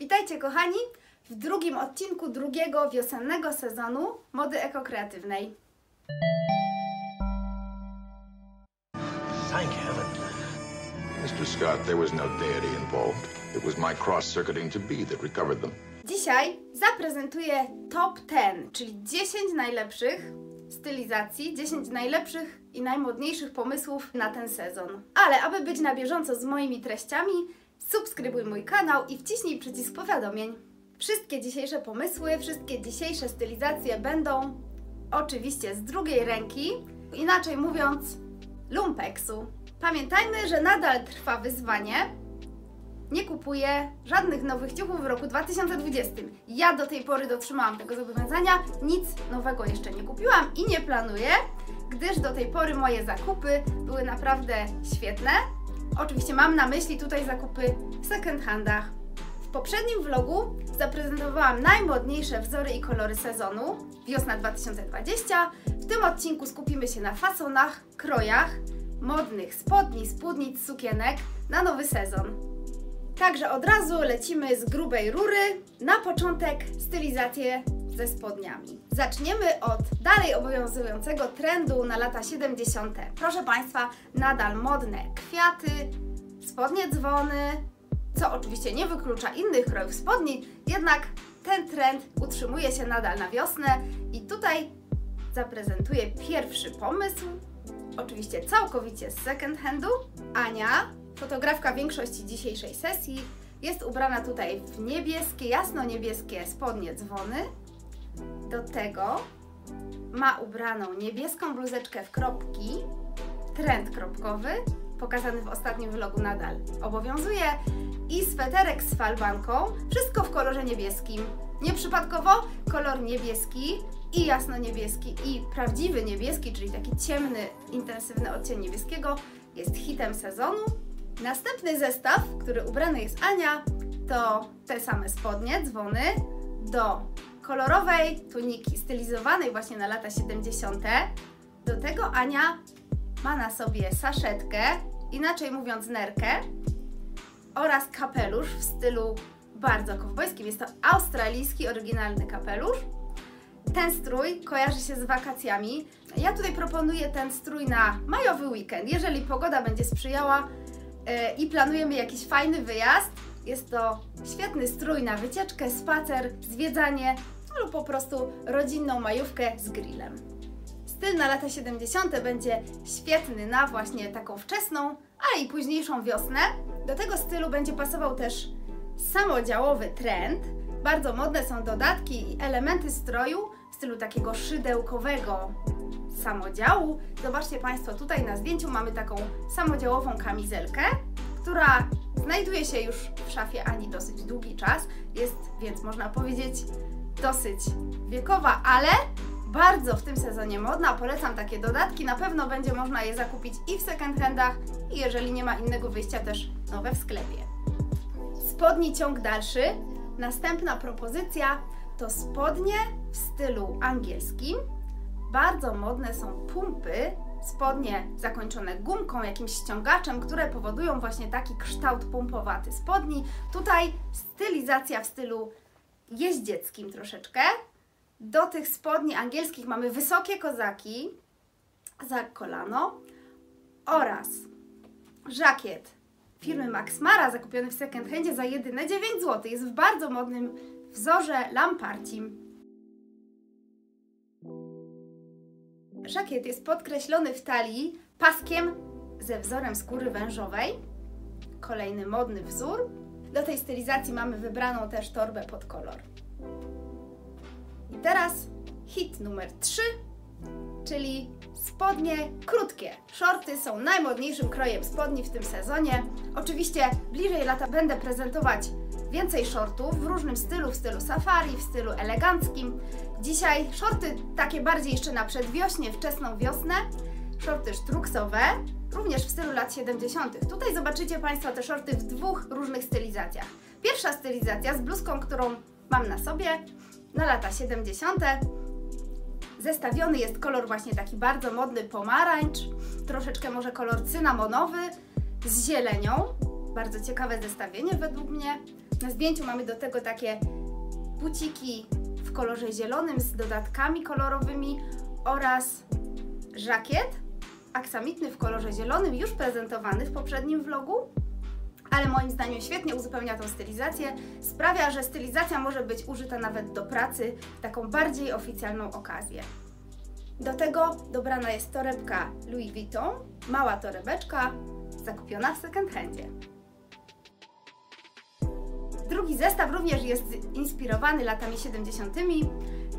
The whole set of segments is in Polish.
Witajcie kochani w drugim odcinku drugiego wiosennego sezonu mody ekokreatywnej. Thank heaven. Mr. Scott, there was no deity involved. It was my cross-circuiting to be that recovered them. Dzisiaj zaprezentuję top 10, czyli 10 najlepszych stylizacji, 10 najlepszych i najmodniejszych pomysłów na ten sezon. Ale aby być na bieżąco z moimi treściami, subskrybuj mój kanał i wciśnij przycisk powiadomień. Wszystkie dzisiejsze pomysły, wszystkie dzisiejsze stylizacje będą oczywiście z drugiej ręki, inaczej mówiąc lumpeksu. Pamiętajmy, że nadal trwa wyzwanie. Nie kupuję żadnych nowych ciuchów w roku 2020. Ja do tej pory dotrzymałam tego zobowiązania, nic nowego jeszcze nie kupiłam i nie planuję, gdyż do tej pory moje zakupy były naprawdę świetne. Oczywiście mam na myśli tutaj zakupy w second handach. W poprzednim vlogu zaprezentowałam najmodniejsze wzory i kolory sezonu wiosna 2020. W tym odcinku skupimy się na fasonach, krojach, modnych spodni, spódnic, sukienek na nowy sezon. Także od razu lecimy z grubej rury. Na początek stylizację ze spodniami. Zaczniemy od dalej obowiązującego trendu na lata 70. Proszę Państwa, nadal modne kwiaty, spodnie dzwony, co oczywiście nie wyklucza innych krojów spodni, jednak ten trend utrzymuje się nadal na wiosnę i tutaj zaprezentuję pierwszy pomysł, oczywiście całkowicie z second handu. Ania, fotografka większości dzisiejszej sesji, jest ubrana tutaj w niebieskie, jasno-niebieskie spodnie dzwony. Do tego ma ubraną niebieską bluzeczkę w kropki, trend kropkowy, pokazany w ostatnim vlogu nadal obowiązuje, i sweterek z falbanką, wszystko w kolorze niebieskim. Nieprzypadkowo kolor niebieski i jasno-niebieski i prawdziwy niebieski, czyli taki ciemny, intensywny odcień niebieskiego, jest hitem sezonu. Następny zestaw, w który ubrany jest Ania, to te same spodnie, dzwony, do kolorowej tuniki stylizowanej właśnie na lata 70. Do tego Ania ma na sobie saszetkę, inaczej mówiąc nerkę, oraz kapelusz w stylu bardzo kowbojskim. Jest to australijski, oryginalny kapelusz. Ten strój kojarzy się z wakacjami. Ja tutaj proponuję ten strój na majowy weekend, jeżeli pogoda będzie sprzyjała i planujemy jakiś fajny wyjazd. Jest to świetny strój na wycieczkę, spacer, zwiedzanie lub po prostu rodzinną majówkę z grillem. Styl na lata 70. będzie świetny na właśnie taką wczesną, ale i późniejszą wiosnę. Do tego stylu będzie pasował też samodziałowy trend. Bardzo modne są dodatki i elementy stroju w stylu takiego szydełkowego samodziału. Zobaczcie Państwo, tutaj na zdjęciu mamy taką samodziałową kamizelkę, która znajduje się już w szafie Ani dosyć długi czas, jest więc można powiedzieć dosyć wiekowa, ale bardzo w tym sezonie modna. Polecam takie dodatki, na pewno będzie można je zakupić i w second handach, i jeżeli nie ma innego wyjścia, też nowe w sklepie. Spodni ciąg dalszy. Następna propozycja to spodnie w stylu angielskim. Bardzo modne są pumpy, spodnie zakończone gumką, jakimś ściągaczem, które powodują właśnie taki kształt pompowaty spodni. Tutaj stylizacja w stylu jeździeckim troszeczkę. Do tych spodni angielskich mamy wysokie kozaki za kolano oraz żakiet firmy Max Mara zakupiony w second handzie za jedyne 9 zł. Jest w bardzo modnym wzorze lamparcim. Żakiet jest podkreślony w talii paskiem ze wzorem skóry wężowej. Kolejny modny wzór. Do tej stylizacji mamy wybraną też torbę pod kolor. I teraz hit numer 3, czyli spodnie krótkie. Shorty są najmodniejszym krojem spodni w tym sezonie. Oczywiście bliżej lata będę prezentować więcej shortów w różnym stylu, w stylu safari, w stylu eleganckim. Dzisiaj shorty takie bardziej jeszcze na przedwiośnie, wczesną wiosnę, shorty sztruksowe, również w stylu lat 70. Tutaj zobaczycie Państwo te shorty w dwóch różnych stylizacjach. Pierwsza stylizacja z bluzką, którą mam na sobie na lata 70. Zestawiony jest kolor właśnie taki bardzo modny pomarańcz, troszeczkę może kolor cynamonowy z zielenią. Bardzo ciekawe zestawienie według mnie. Na zdjęciu mamy do tego takie buciki w kolorze zielonym z dodatkami kolorowymi oraz żakiet aksamitny w kolorze zielonym, już prezentowany w poprzednim vlogu, ale moim zdaniem świetnie uzupełnia tą stylizację. Sprawia, że stylizacja może być użyta nawet do pracy, w taką bardziej oficjalną okazję. Do tego dobrana jest torebka Louis Vuitton, mała torebeczka zakupiona w second handzie. Drugi zestaw również jest inspirowany latami 70.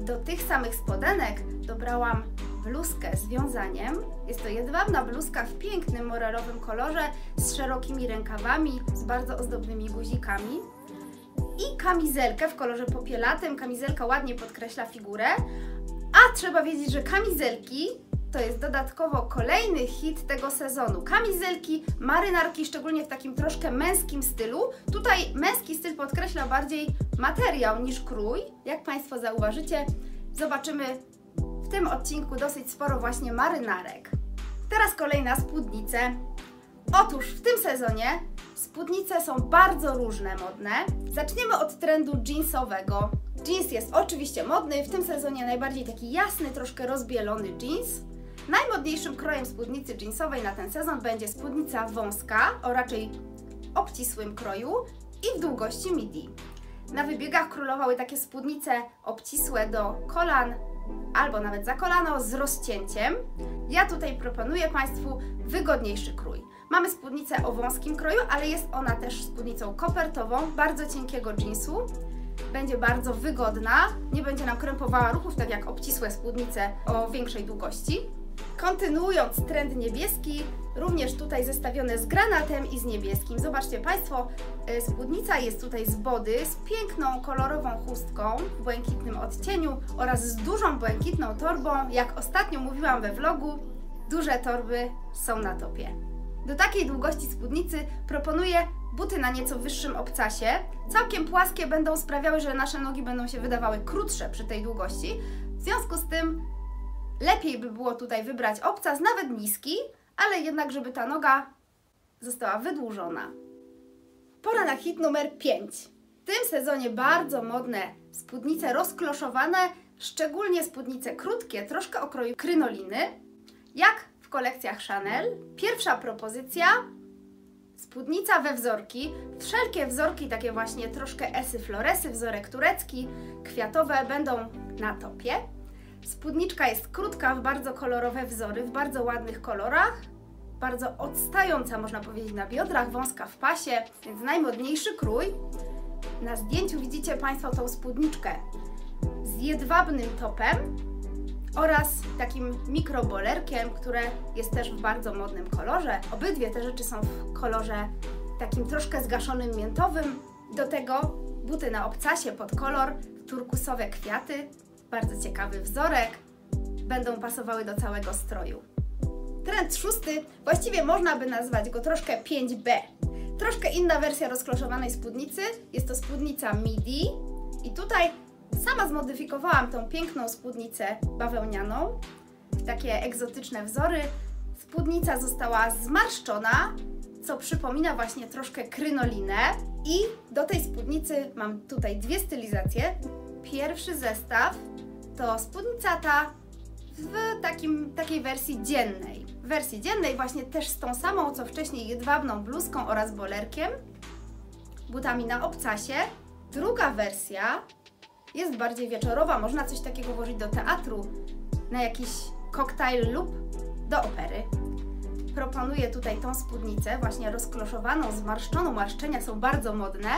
Do tych samych spodenek dobrałam bluzkę z wiązaniem. Jest to jedwabna bluzka w pięknym morelowym kolorze z szerokimi rękawami, z bardzo ozdobnymi guzikami i kamizelkę w kolorze popielatym. Kamizelka ładnie podkreśla figurę, a trzeba wiedzieć, że kamizelki to jest dodatkowo kolejny hit tego sezonu. Kamizelki, marynarki, szczególnie w takim troszkę męskim stylu. Tutaj męski styl podkreśla bardziej materiał niż krój. Jak Państwo zauważycie, zobaczymy w tym odcinku dosyć sporo właśnie marynarek. Teraz kolej na spódnice. Otóż w tym sezonie spódnice są bardzo różne, modne. Zaczniemy od trendu jeansowego. Jeans jest oczywiście modny, w tym sezonie najbardziej taki jasny, troszkę rozbielony jeans. Najmodniejszym krojem spódnicy jeansowej na ten sezon będzie spódnica wąska, o raczej obcisłym kroju i w długości midi. Na wybiegach królowały takie spódnice obcisłe do kolan albo nawet za kolano z rozcięciem. Ja tutaj proponuję Państwu wygodniejszy krój. Mamy spódnicę o wąskim kroju, ale jest ona też spódnicą kopertową, bardzo cienkiego jeansu. Będzie bardzo wygodna, nie będzie nam krępowała ruchów, tak jak obcisłe spódnice o większej długości. Kontynuując trend niebieski, również tutaj zestawione z granatem i z niebieskim. Zobaczcie Państwo, spódnica jest tutaj z body, z piękną, kolorową chustką w błękitnym odcieniu oraz z dużą, błękitną torbą. Jak ostatnio mówiłam we vlogu, duże torby są na topie. Do takiej długości spódnicy proponuję buty na nieco wyższym obcasie. Całkiem płaskie będą sprawiały, że nasze nogi będą się wydawały krótsze przy tej długości. W związku z tym lepiej by było tutaj wybrać obcas, nawet niski, ale jednak żeby ta noga została wydłużona. Pora na hit numer 5. W tym sezonie bardzo modne spódnice rozkloszowane, szczególnie spódnice krótkie, troszkę o kroju krynoliny, jak w kolekcjach Chanel. Pierwsza propozycja, spódnica we wzorki, wszelkie wzorki, takie właśnie troszkę esy, floresy, wzorek turecki, kwiatowe będą na topie. Spódniczka jest krótka, w bardzo kolorowe wzory, w bardzo ładnych kolorach, bardzo odstająca, można powiedzieć, na biodrach, wąska w pasie, więc najmodniejszy krój. Na zdjęciu widzicie Państwo tą spódniczkę z jedwabnym topem oraz takim mikrobolerkiem, które jest też w bardzo modnym kolorze. Obydwie te rzeczy są w kolorze takim troszkę zgaszonym miętowym. Do tego buty na obcasie pod kolor, turkusowe kwiaty, bardzo ciekawy wzorek, będą pasowały do całego stroju. Trend szósty, właściwie można by nazwać go troszkę 5B. Troszkę inna wersja rozkloszowanej spódnicy, jest to spódnica midi i tutaj sama zmodyfikowałam tą piękną spódnicę bawełnianą w takie egzotyczne wzory. Spódnica została zmarszczona, co przypomina właśnie troszkę krynolinę i do tej spódnicy mam tutaj dwie stylizacje. Pierwszy zestaw to spódnica ta w takiej wersji dziennej. W wersji dziennej właśnie też z tą samą, co wcześniej, jedwabną bluzką oraz bolerkiem, butami na obcasie. Druga wersja jest bardziej wieczorowa, można coś takiego włożyć do teatru, na jakiś koktajl lub do opery. Proponuję tutaj tą spódnicę, właśnie rozkloszowaną, zmarszczoną, marszczenia są bardzo modne,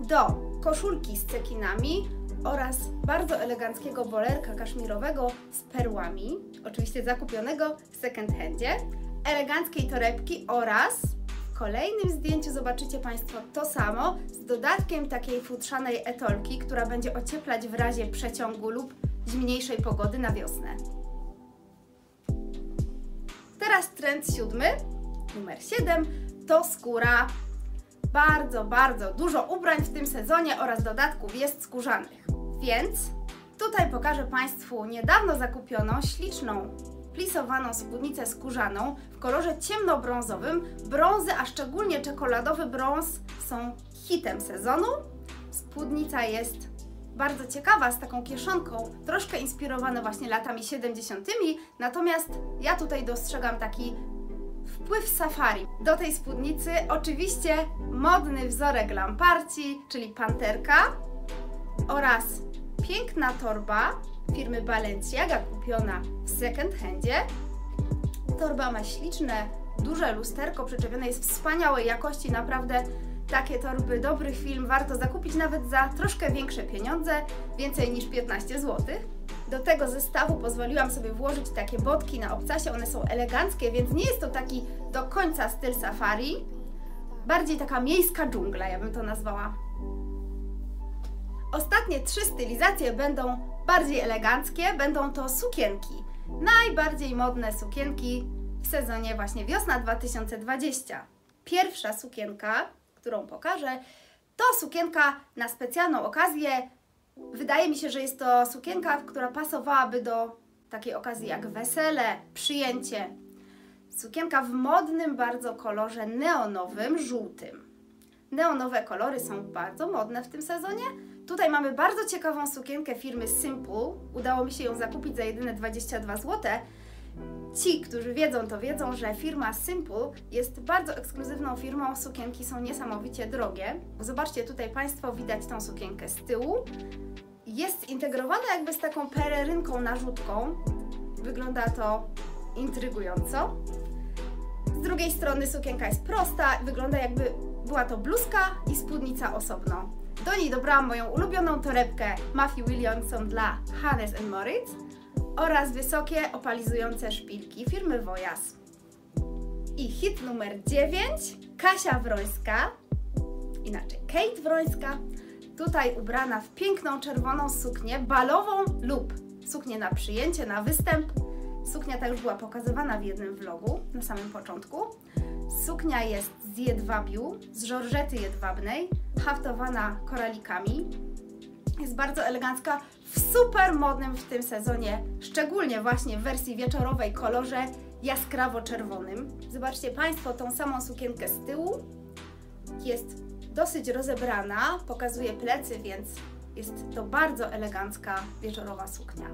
do koszulki z cekinami oraz bardzo eleganckiego bolerka kaszmirowego z perłami, oczywiście zakupionego w second handzie, eleganckiej torebki oraz w kolejnym zdjęciu zobaczycie Państwo to samo z dodatkiem takiej futrzanej etolki, która będzie ocieplać w razie przeciągu lub zimniejszej pogody na wiosnę. Teraz trend siódmy, numer 7, to skóra. Bardzo, bardzo dużo ubrań w tym sezonie oraz dodatków jest skórzanych. Więc tutaj pokażę Państwu niedawno zakupioną, śliczną plisowaną spódnicę skórzaną w kolorze ciemnobrązowym. Brązy, a szczególnie czekoladowy brąz są hitem sezonu. Spódnica jest bardzo ciekawa, z taką kieszonką, troszkę inspirowana właśnie latami 70. Natomiast ja tutaj dostrzegam taki wpływ safari. Do tej spódnicy oczywiście modny wzorek lamparci, czyli panterka oraz piękna torba firmy Balenciaga kupiona w second handzie. Torba ma śliczne, duże lusterko przyczepione, jest wspaniałej jakości, naprawdę takie torby, dobry film, warto zakupić nawet za troszkę większe pieniądze, więcej niż 15 zł. Do tego zestawu pozwoliłam sobie włożyć takie botki na obcasie, one są eleganckie, więc nie jest to taki do końca styl safari, bardziej taka miejska dżungla, ja bym to nazwała. Ostatnie trzy stylizacje będą bardziej eleganckie, będą to sukienki. Najbardziej modne sukienki w sezonie właśnie wiosna 2020. Pierwsza sukienka, którą pokażę, to sukienka na specjalną okazję. Wydaje mi się, że jest to sukienka, która pasowałaby do takiej okazji jak wesele, przyjęcie. Sukienka w modnym bardzo kolorze neonowym, żółtym. Neonowe kolory są bardzo modne w tym sezonie. Tutaj mamy bardzo ciekawą sukienkę firmy Simple. Udało mi się ją zakupić za jedyne 22 zł. Ci, którzy wiedzą, to wiedzą, że firma Simple jest bardzo ekskluzywną firmą, sukienki są niesamowicie drogie. Zobaczcie tutaj Państwo, widać tą sukienkę z tyłu. Jest zintegrowana jakby z taką pelerynką narzutką. Wygląda to intrygująco. Z drugiej strony sukienka jest prosta, wygląda jakby była to bluzka i spódnica osobno. Do niej dobrałam moją ulubioną torebkę Matthew Williamson dla Hannes and Moritz oraz wysokie opalizujące szpilki firmy Voyas. I hit numer 9, Kasia Wrońska, inaczej Kate Wrońska, tutaj ubrana w piękną czerwoną suknię balową lub suknię na przyjęcie, na występ. Suknia ta już była pokazywana w jednym vlogu na samym początku. Suknia jest z jedwabiu, z żorżety jedwabnej, haftowana koralikami. Jest bardzo elegancka, w super modnym w tym sezonie, szczególnie właśnie w wersji wieczorowej kolorze jaskrawo-czerwonym. Zobaczcie Państwo tą samą sukienkę z tyłu. Jest dosyć rozebrana, pokazuje plecy, więc jest to bardzo elegancka wieczorowa suknia.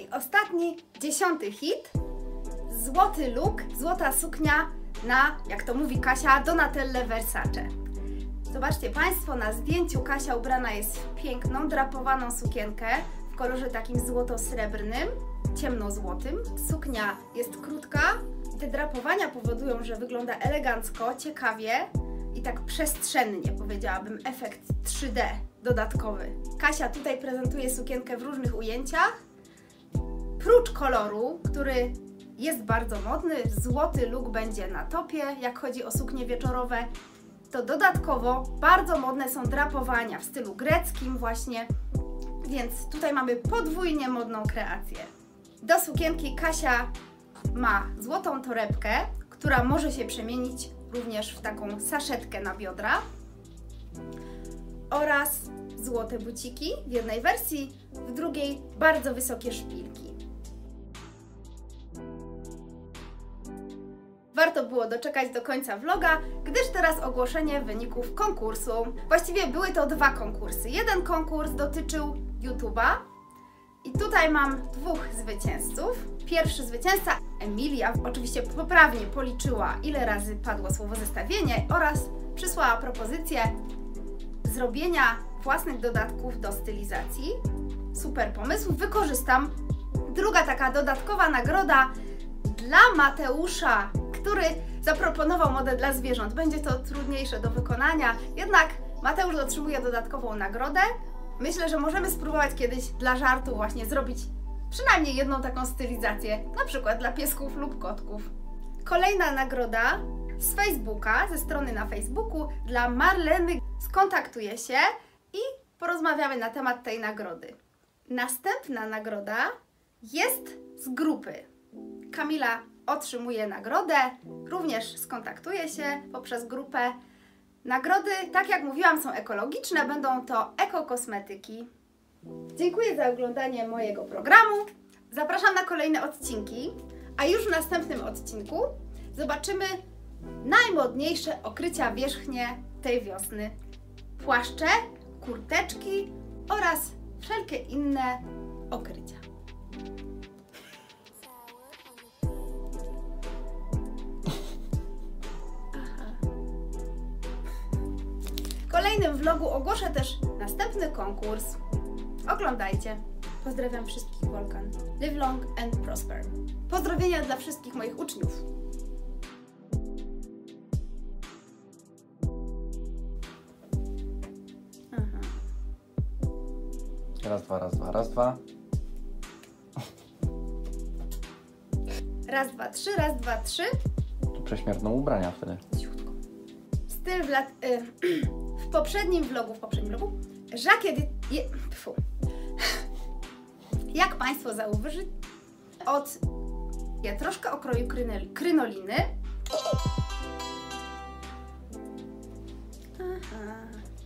I ostatni, 10. hit. Złoty look, złota suknia na, jak to mówi Kasia, Donatelle Versace. Zobaczcie Państwo, na zdjęciu Kasia ubrana jest w piękną, drapowaną sukienkę w kolorze takim złoto-srebrnym, ciemnozłotym. Suknia jest krótka i te drapowania powodują, że wygląda elegancko, ciekawie i tak przestrzennie, powiedziałabym, efekt 3D dodatkowy. Kasia tutaj prezentuje sukienkę w różnych ujęciach. Prócz koloru, który jest bardzo modny, złoty look będzie na topie, jak chodzi o suknie wieczorowe, to dodatkowo bardzo modne są drapowania w stylu greckim właśnie, więc tutaj mamy podwójnie modną kreację. Do sukienki Kasia ma złotą torebkę, która może się przemienić również w taką saszetkę na biodra oraz złote buciki w jednej wersji, w drugiej bardzo wysokie szpilki. Warto było doczekać do końca vloga, gdyż teraz ogłoszenie wyników konkursu. Właściwie były to dwa konkursy. Jeden konkurs dotyczył YouTube'a i tutaj mam dwóch zwycięzców. Pierwszy zwycięzca, Emilia, oczywiście poprawnie policzyła, ile razy padło słowo zestawienie oraz przysłała propozycję zrobienia własnych dodatków do stylizacji. Super pomysł, wykorzystam. Druga taka dodatkowa nagroda dla Mateusza, który zaproponował modę dla zwierząt. Będzie to trudniejsze do wykonania, jednak Mateusz otrzymuje dodatkową nagrodę. Myślę, że możemy spróbować kiedyś dla żartu właśnie zrobić przynajmniej jedną taką stylizację, na przykład dla piesków lub kotków. Kolejna nagroda z Facebooka, ze strony na Facebooku dla Marleny. Skontaktuję się i porozmawiamy na temat tej nagrody. Następna nagroda jest z grupy. Kamila otrzymuje nagrodę, również skontaktuje się poprzez grupę. Nagrody, tak jak mówiłam, są ekologiczne, będą to ekokosmetyki. Dziękuję za oglądanie mojego programu. Zapraszam na kolejne odcinki, a już w następnym odcinku zobaczymy najmodniejsze okrycia wierzchnie tej wiosny. Płaszcze, kurteczki oraz wszelkie inne okrycia. W kolejnym vlogu ogłoszę też następny konkurs. Oglądajcie. Pozdrawiam wszystkich Volkan. Live long and prosper. Pozdrowienia dla wszystkich moich uczniów. Aha. Raz, dwa, raz, dwa, raz, dwa. Raz, dwa, trzy, raz, dwa, trzy. Tu prześmierną ubrania wtedy. Ciutko. Styl w lat... W poprzednim vlogu żakiet... Jak Państwo zauważyli, ja troszkę okroju krynoliny. Aha.